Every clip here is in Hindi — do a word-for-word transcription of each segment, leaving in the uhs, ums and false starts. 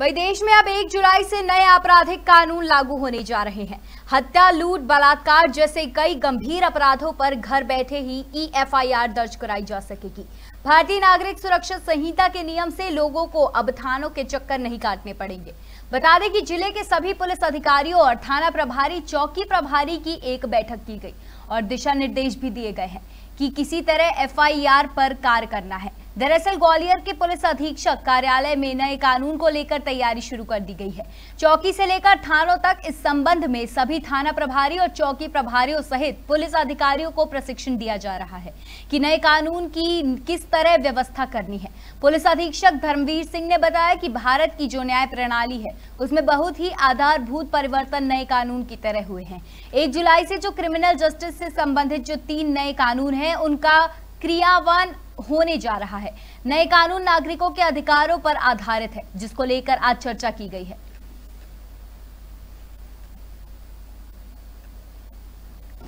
वही देश में अब एक जुलाई से नए आपराधिक कानून लागू होने जा रहे हैं। हत्या, लूट, बलात्कार जैसे कई गंभीर अपराधों पर घर बैठे ही ई एफ आई आर दर्ज कराई जा सकेगी। भारतीय नागरिक सुरक्षा संहिता के नियम से लोगों को अब थानों के चक्कर नहीं काटने पड़ेंगे। बता दें कि जिले के सभी पुलिस अधिकारियों और थाना प्रभारी, चौकी प्रभारी की एक बैठक की गई और दिशा निर्देश भी दिए गए हैं कि किसी तरह एफ आई आर पर कार्य करना है। दरअसल ग्वालियर के पुलिस अधीक्षक कार्यालय में नए कानून को लेकर तैयारी शुरू कर दी गई है। चौकी से लेकर थानों तक इस संबंध में सभी थाना प्रभारी और चौकी प्रभारियों सहित पुलिस अधिकारियों को प्रशिक्षण दिया जा रहा है कि नए कानून की किस तरह व्यवस्था करनी है। पुलिस अधीक्षक धर्मवीर सिंह ने बताया कि भारत की जो न्याय प्रणाली है उसमें बहुत ही आधारभूत परिवर्तन नए कानून की तरह हुए हैं। एक जुलाई से जो क्रिमिनल जस्टिस से संबंधित जो तीन नए कानून हैं उनका क्रियान्वयन होने जा रहा है। नए कानून नागरिकों के अधिकारों पर आधारित है, जिसको लेकर आज चर्चा की गई है।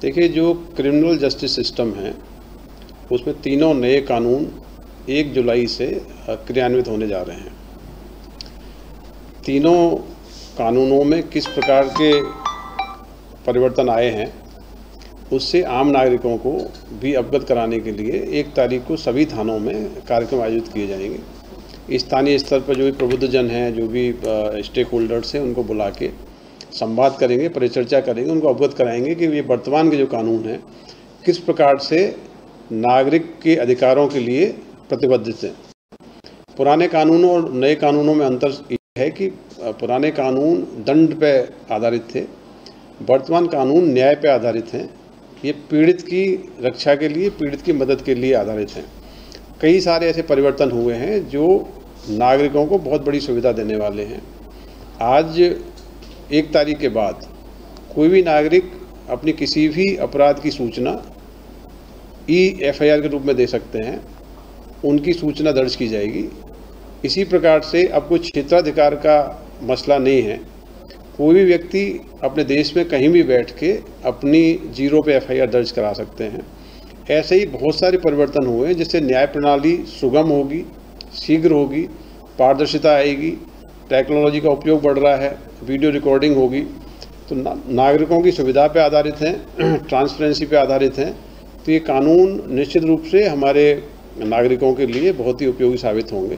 देखिए, जो क्रिमिनल जस्टिस सिस्टम है उसमें तीनों नए कानून एक जुलाई से क्रियान्वित होने जा रहे हैं। तीनों कानूनों में किस प्रकार के परिवर्तन आए हैं उससे आम नागरिकों को भी अवगत कराने के लिए एक तारीख को सभी थानों में कार्यक्रम आयोजित किए जाएंगे। स्थानीय स्तर पर जो भी प्रबुद्धजन हैं, जो भी स्टेक होल्डर्स हैं, उनको बुला के संवाद करेंगे, परिचर्चा करेंगे, उनको अवगत कराएंगे कि ये वर्तमान के जो कानून हैं किस प्रकार से नागरिक के अधिकारों के लिए प्रतिबद्ध हैं। पुराने कानूनों और नए कानूनों में अंतर ये है कि पुराने कानून दंड पर आधारित थे, वर्तमान कानून न्याय पर आधारित हैं। ये पीड़ित की रक्षा के लिए, पीड़ित की मदद के लिए आधारित हैं। कई सारे ऐसे परिवर्तन हुए हैं जो नागरिकों को बहुत बड़ी सुविधा देने वाले हैं। आज एक तारीख के बाद कोई भी नागरिक अपनी किसी भी अपराध की सूचना ई एफ आई आर के रूप में दे सकते हैं, उनकी सूचना दर्ज की जाएगी। इसी प्रकार से अब कोई क्षेत्राधिकार का मसला नहीं है। कोई भी व्यक्ति अपने देश में कहीं भी बैठ के अपनी जीरो पे एफआईआर दर्ज करा सकते हैं। ऐसे ही बहुत सारे परिवर्तन हुए हैं जिससे न्याय प्रणाली सुगम होगी, शीघ्र होगी, पारदर्शिता आएगी। टेक्नोलॉजी का उपयोग बढ़ रहा है, वीडियो रिकॉर्डिंग होगी, तो ना, नागरिकों की सुविधा पे आधारित हैं, ट्रांसपेरेंसी पे आधारित हैं। तो ये कानून निश्चित रूप से हमारे नागरिकों के लिए बहुत ही उपयोगी साबित होंगे।